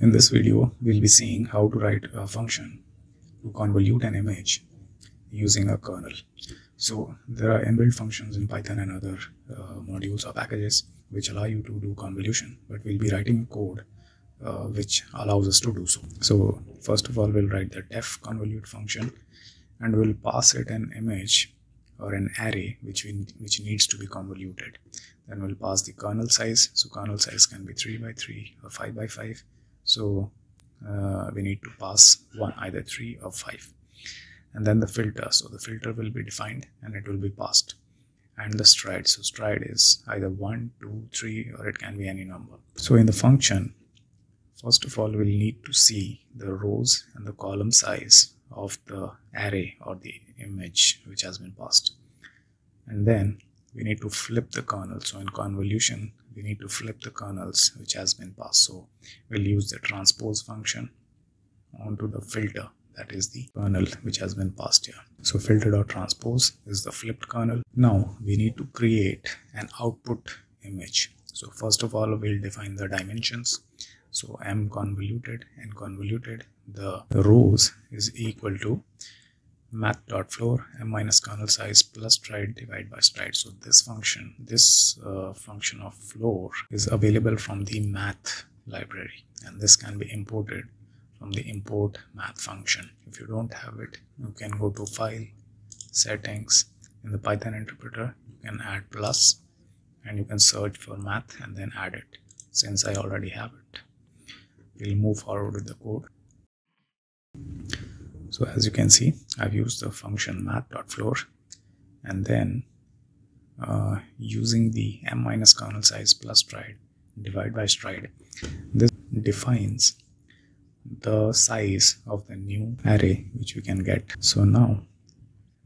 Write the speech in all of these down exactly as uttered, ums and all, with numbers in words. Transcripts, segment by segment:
In this video, we'll be seeing how to write a function to convolute an image using a kernel. So there are inbuilt functions in Python and other uh, modules or packages which allow you to do convolution, but we'll be writing code uh, which allows us to do so. So first of all, we'll write the def convolute function and we'll pass it an image or an array which we, which needs to be convoluted. Then we'll pass the kernel size. So kernel size can be three by three or five by five. So uh, we need to pass one, either three or five. And then the filter. So the filter will be defined and it will be passed. And the stride. So stride is either one, two, three, or it can be any number. So in the function, first of all, we'll need to see the rows and the column size of the array or the image which has been passed. And then we need to flip the kernel. So in convolution, we need to flip the kernels which has been passed. So we'll use the transpose function onto the filter, that is the kernel which has been passed here. So filter.transpose is the flipped kernel. Now we need to create an output image. So first of all, we'll define the dimensions. So m convoluted and convoluted, the, the rows is equal to math.floor m minus kernel size plus stride divided by stride. So this function, this uh, function of floor is available from the math library, and this can be imported from the import math function. If you don't have it, you can go to file, settings. In the Python interpreter, you can add plus and you can search for math and then add it. Since I already have it, we'll move forward with the code. So as you can see, I've used the function math.floor, and then uh, using the m minus kernel size plus stride divide by stride, this defines the size of the new array which we can get. So now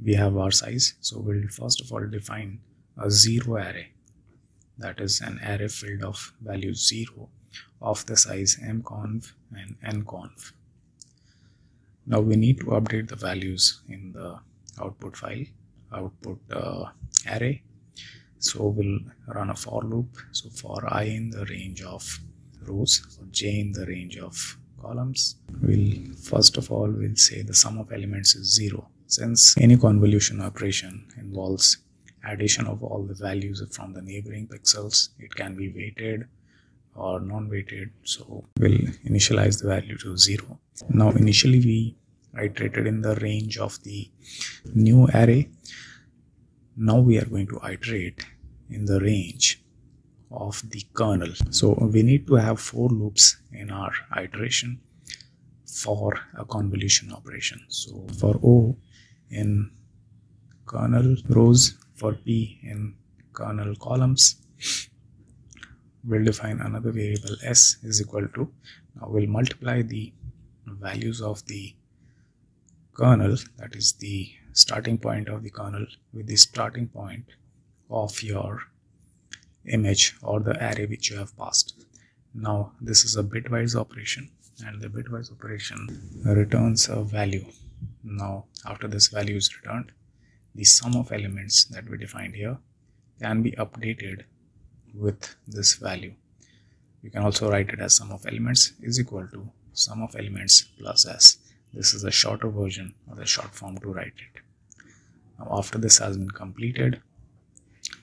we have our size. So we'll first of all define a zero array, that is an array filled of value zero of the size mconv and nconv. Now we need to update the values in the output file, output uh, array. So we'll run a for loop. So for I in the range of rows, for j in the range of columns, we'll first of all we'll say the sum of elements is zero. Since any convolution operation involves addition of all the values from the neighboring pixels, it can be weighted or non-weighted, so we'll initialize the value to zero. Now initially we iterated in the range of the new array. Now we are going to iterate in the range of the kernel. So we need to have four loops in our iteration for a convolution operation. So for O in kernel rows, for P in kernel columns, we'll define another variable S is equal to, now we'll multiply the values of the kernel, that is the starting point of the kernel, with the starting point of your image or the array which you have passed. Now this is a bitwise operation, and the bitwise operation returns a value. Now after this value is returned, the sum of elements that we defined here can be updated with this value. You can also write it as sum of elements is equal to sum of elements plus S. This is a shorter version or the short form to write it. Now after this has been completed,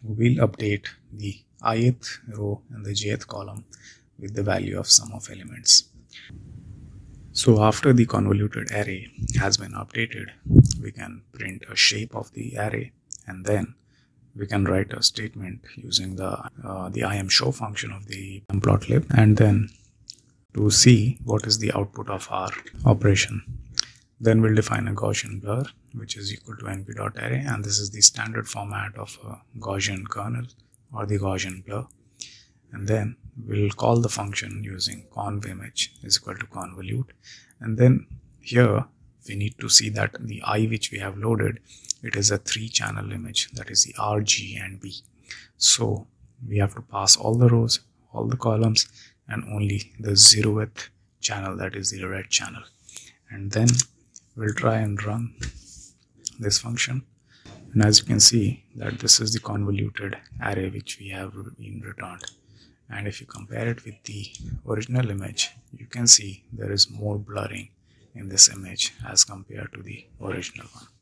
we'll update the ith row and the jth column with the value of sum of elements. So after the convoluted array has been updated, we can print a shape of the array, and then we can write a statement using the uh, the imshow function of the Matplotlib, and then to see what is the output of our operation. Then we'll define a Gaussian blur which is equal to np.array, and this is the standard format of a Gaussian kernel or the Gaussian blur. And then we'll call the function using conv image is equal to convolute, and then here we need to see that the I which we have loaded, it is a three channel image, that is the R, G and B. So we have to pass all the rows, all the columns, and only the zeroth channel, that is the red channel. And then we'll try and run this function. And as you can see that this is the convoluted array which we have been returned. and if you compare it with the original image, you can see there is more blurring in this image as compared to the original one.